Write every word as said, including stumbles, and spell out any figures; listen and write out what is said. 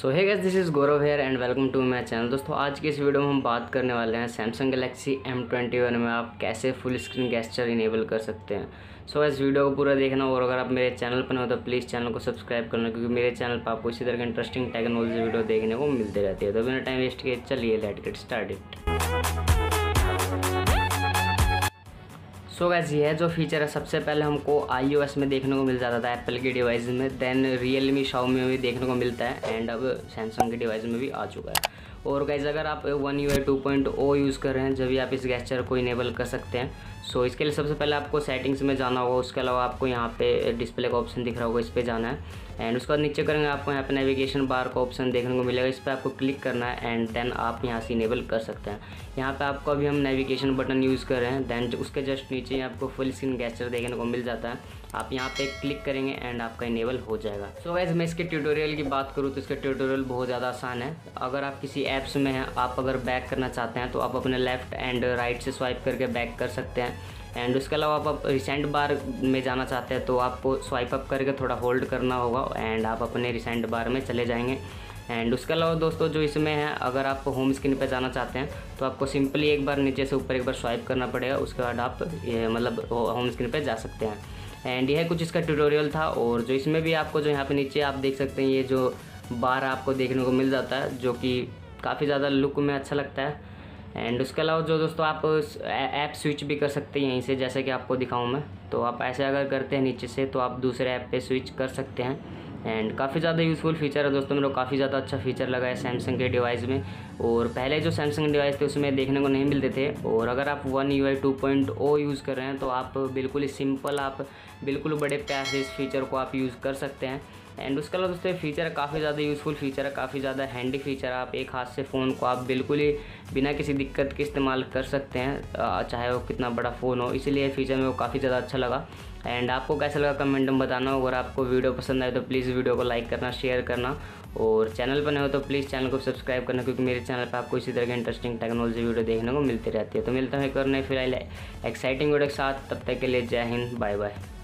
So hey guys, this is Gaurav here and welcome to my channel. दोस्तों, आज की इस वीडियो में हम बात करने वाले हैं Samsung Galaxy M twenty one में आप कैसे फुल स्क्रीन गेस्चर इनेबल कर सकते हैं। सो so, इस वीडियो को पूरा देखना, और अगर आप मेरे चैनल पर न हो तो प्लीज़ चैनल को सब्सक्राइब करना, क्योंकि मेरे चैनल पर आपको इसी तरह की इंटरेस्टिंग टेक्नोलॉजी वीडियो देखने को मिलती रहती है। तो बिना टाइम वेस्ट किए चलिए let's get started. So guys, यह जो फीचर है सबसे पहले हमको आईओएस में देखने को मिल जाता था, एप्पल के डिवाइस में, दैन रियलमी शाओमी में भी देखने को मिलता है, एंड अब सैमसंग के डिवाइस में भी आ चुका है। और गाइस, अगर आप One UI two point O use कर रहे हैं जब भी आप इस गेस्चर को इनेबल कर सकते हैं। सो इसके लिए सबसे पहले आपको सेटिंग्स में जाना होगा, उसके अलावा आपको यहाँ पे डिस्प्ले का ऑप्शन दिख रहा होगा, इस पर जाना है। एंड उसके बाद नीचे करेंगे आपको यहाँ पे नेविगेशन बार का ऑप्शन देखने को मिलेगा, इस पर आपको क्लिक करना है एंड देन आप यहाँ से इनेबल कर सकते हैं। यहाँ पे आपको अभी हम नेविगेशन बटन यूज़ कर रहे हैं, दैन उसके जस्ट नीचे आपको फुल स्क्रीन गेस्चर देखने को मिल जाता है, आप यहाँ पे क्लिक करेंगे एंड आपका इनेबल हो जाएगा। सो गाइस, मैं इसके ट्यूटोरियल की बात करूँ तो इसका ट्यूटोरियल बहुत ज़्यादा आसान है। अगर आप किसी ऐप्स में हैं, आप अगर बैक करना चाहते हैं तो आप अपने लेफ्ट एंड राइट से स्वाइप करके बैक कर सकते हैं। एंड उसके अलावा आप, आप रिसेंट बार में जाना चाहते हैं तो आपको स्वाइप अप करके थोड़ा होल्ड करना होगा एंड आप अपने रिसेंट बार में चले जाएंगे। एंड उसके अलावा दोस्तों जो इसमें है, अगर आप होम स्क्रीन पर जाना चाहते हैं तो आपको सिंपली एक बार नीचे से ऊपर एक बार स्वाइप करना पड़ेगा, उसके बाद आप मतलब होम स्क्रीन पर जा सकते हैं। एंड यह कुछ इसका ट्यूटोरियल था। और जो इसमें भी आपको जो यहाँ पे नीचे आप देख सकते हैं, ये जो बार आपको देखने को मिल जाता है जो कि काफ़ी ज़्यादा लुक में अच्छा लगता है। एंड उसके अलावा जो दोस्तों आप ऐप स्विच भी कर सकते हैं यहीं से, जैसे कि आपको दिखाऊं मैं, तो आप ऐसे अगर करते हैं नीचे से तो आप दूसरे ऐप पे स्विच कर सकते हैं। एंड काफ़ी ज़्यादा यूज़फुल फीचर है दोस्तों, मेरे को काफ़ी ज़्यादा अच्छा फीचर लगा है सैमसंग के डिवाइस में, और पहले जो सैमसंग डिवाइस थे उसमें देखने को नहीं मिलते थे। और अगर आप One U I two point O use कर रहे हैं तो आप बिल्कुल ही सिंपल, आप बिल्कुल बड़े प्यार से इस फीचर को आप यूज़ कर सकते हैं। एंड उसके अलावा दोस्तों फीचर काफ़ी ज़्यादा यूज़फुल फीचर है, काफ़ी ज़्यादा हैंडी फीचर है। आप एक हाथ से फ़ोन को आप बिल्कुल ही बिना किसी दिक्कत के इस्तेमाल कर सकते हैं, चाहे वो कितना बड़ा फ़ोन हो, इसीलिए फीचर मेरे को काफ़ी ज़्यादा अच्छा लगा। एंड आपको कैसा लगा कमेंट में बताना। अगर आपको वीडियो पसंद आए तो प्लीज़ वीडियो को लाइक करना, शेयर करना, और चैनल पर नए हो तो प्लीज़ चैनल को सब्सक्राइब करना, क्योंकि मेरे चैनल पर आपको इसी तरह की इंटरेस्टिंग टेक्नोलॉजी वीडियो देखने को मिलती रहती है। तो मिलता है एक और नए फिलहाल एक्साइटिंग वीडियो के साथ, तब तक के लिए जय हिंद, बाय बाय।